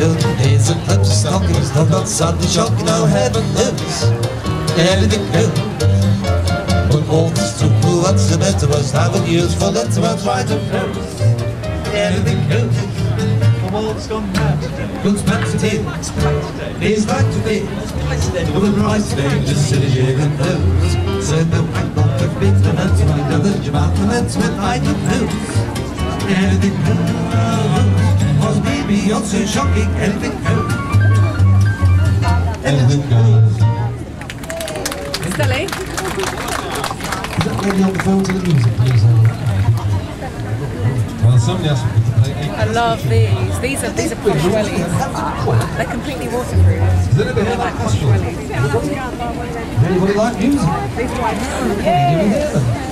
Hilton days and clips stockings, no not Sunday shock, now heaven knows everything new. But all this too cool, what's the matter? Was having years for that to have tried to close everything new. The world's gone mad today. Looks back today, looks back today. Days like today, looks twice today. It will rise today, just silly shaven nose. So no, I'm not a bit of that, I know that you're out and that's when I don't know. Anything goes, was me beyond so shocking. Anything goes, anything goes. Is that lady? Is that lady on the phone to the music, please? Well, somebody asked me to play. I love these. These are poshwellies. They're completely waterproof. Is that a bit like poshwellies? Anybody like music? These ones. Yeah.